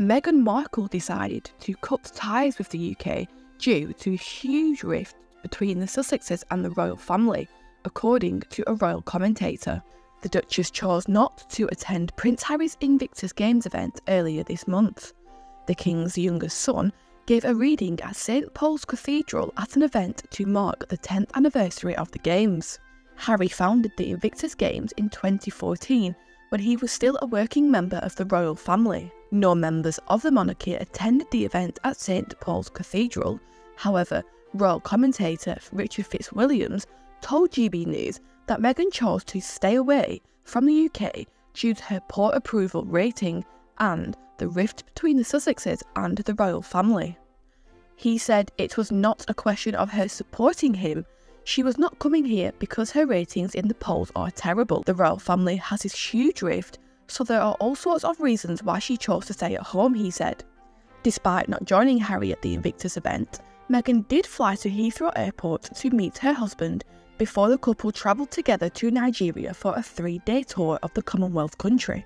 Meghan Markle decided to cut ties with the UK due to a huge rift between the Sussexes and the royal family, according to a royal commentator. The Duchess chose not to attend Prince Harry's Invictus Games event earlier this month. The King's youngest son gave a reading at St Paul's Cathedral at an event to mark the 10th anniversary of the Games. Harry founded the Invictus Games in 2014 when he was still a working member of the royal family. No members of the monarchy attended the event at St Paul's Cathedral. However, royal commentator Richard Fitzwilliams told GB News that Meghan chose to stay away from the UK due to her poor approval rating and the rift between the Sussexes and the royal family. He said it was not a question of her supporting him. She was not coming here because her ratings in the polls are terrible. The royal family has this huge rift, so there are all sorts of reasons why she chose to stay at home, he said. Despite not joining Harry at the Invictus event, Meghan did fly to Heathrow Airport to meet her husband before the couple travelled together to Nigeria for a three-day tour of the Commonwealth country.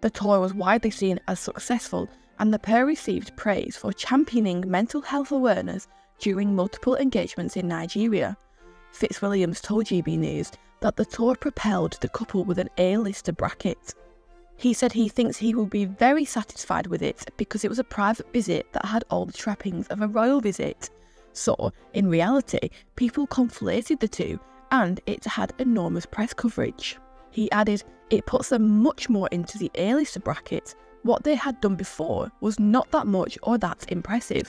The tour was widely seen as successful, and the pair received praise for championing mental health awareness during multiple engagements in Nigeria. Fitzwilliams told GB News that the tour propelled the couple with an A-lister bracket. He said he thinks he will be very satisfied with it because it was a private visit that had all the trappings of a royal visit. So, in reality, people conflated the two and it had enormous press coverage. He added, it puts them much more into the A-lister bracket. What they had done before was not that much or that impressive.